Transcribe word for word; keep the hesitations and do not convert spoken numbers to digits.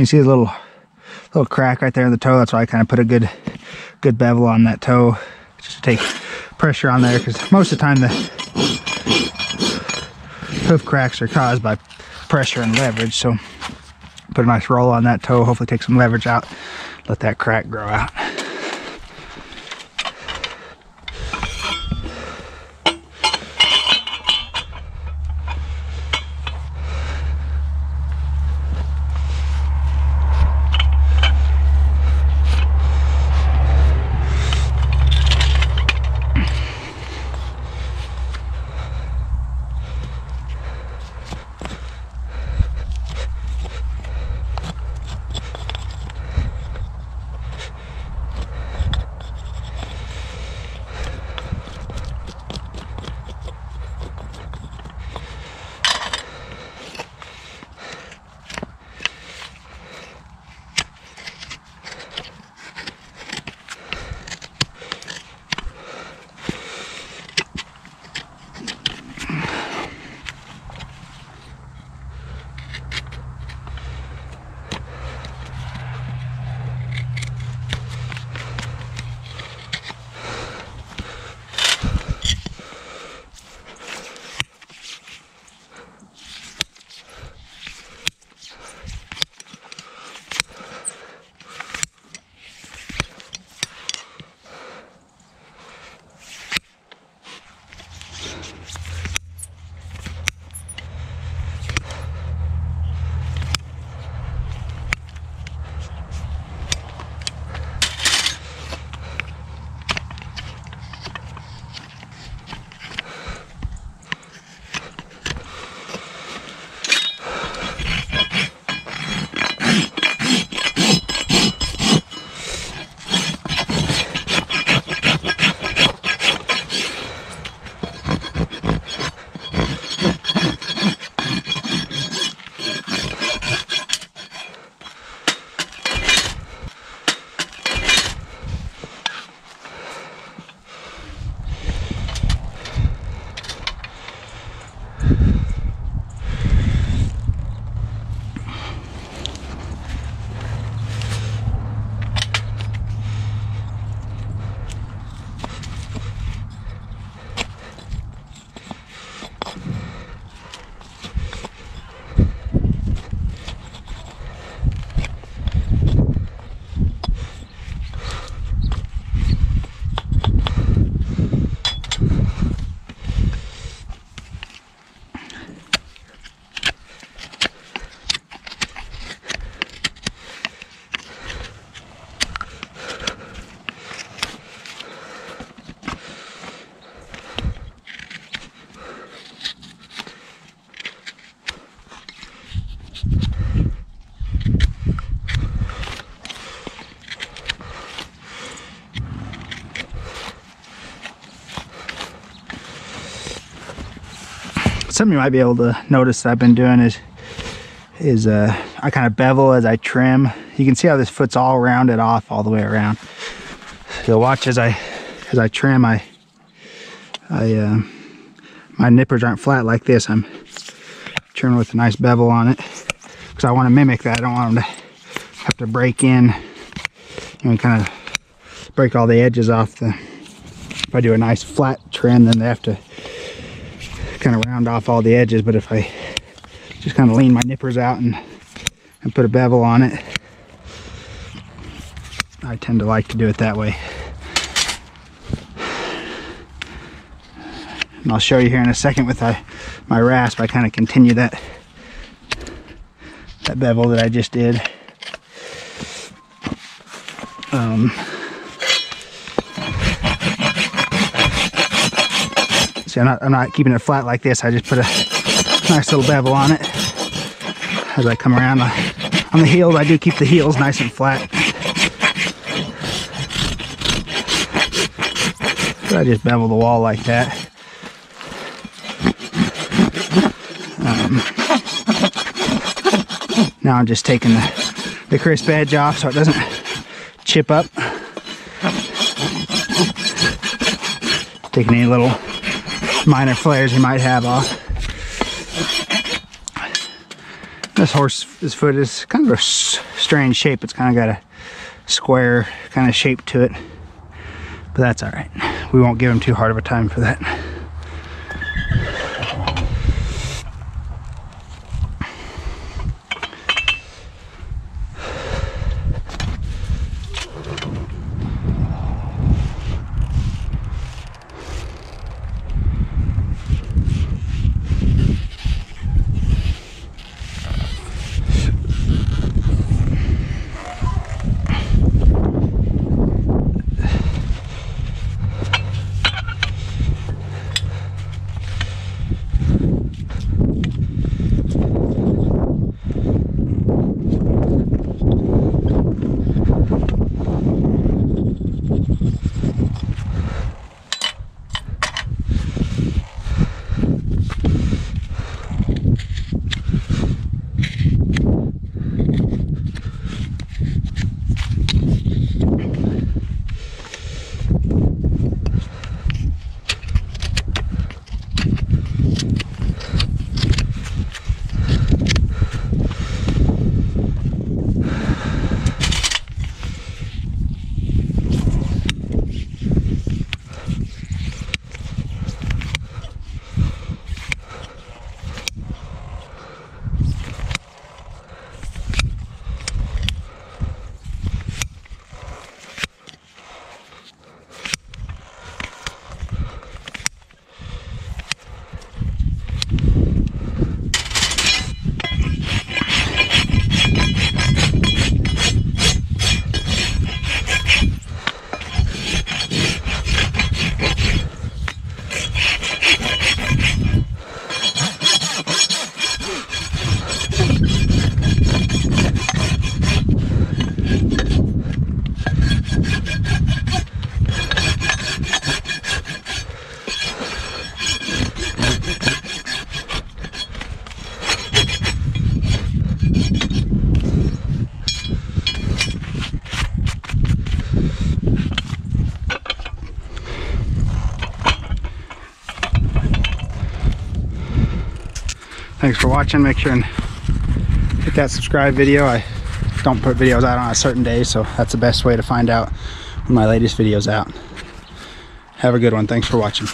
You see a little little crack right there in the toe. That's why I kind of put a good good bevel on that toe, just to take pressure on there, because most of the time the hoof cracks are caused by pressure and leverage. So put a nice roll on that toe, hopefully take some leverage out, let that crack grow out. Something you might be able to notice that I've been doing is is uh, I kind of bevel as I trim. You can see how this foot's all rounded off all the way around. So watch as I as I trim. I I uh, my nippers aren't flat like this. I'm trimming with a nice bevel on it because I want to mimic that. I don't want them to have to break in and kind of break all the edges off. The if I do a nice flat trim, then they have to kind of round off all the edges, but if I just kind of lean my nippers out and, and put a bevel on it, I tend to like to do it that way. And I'll show you here in a second with I, my rasp, I kind of continue that, that bevel that I just did. Um, See, I'm not, I'm not keeping it flat like this. I just put a nice little bevel on it as I come around. I, on the heels, I do keep the heels nice and flat. But I just bevel the wall like that. Um, now I'm just taking the, the crisp edge off so it doesn't chip up. Taking any little minor flares you might have off. This horse's foot is kind of a strange shape. It's kind of got a square kind of shape to it, but that's all right. We won't give him too hard of a time for that. Thanks for watching. Make sure and hit that subscribe video. I don't put videos out on a certain day, so that's the best way to find out when my latest video's out. Have a good one. Thanks for watching.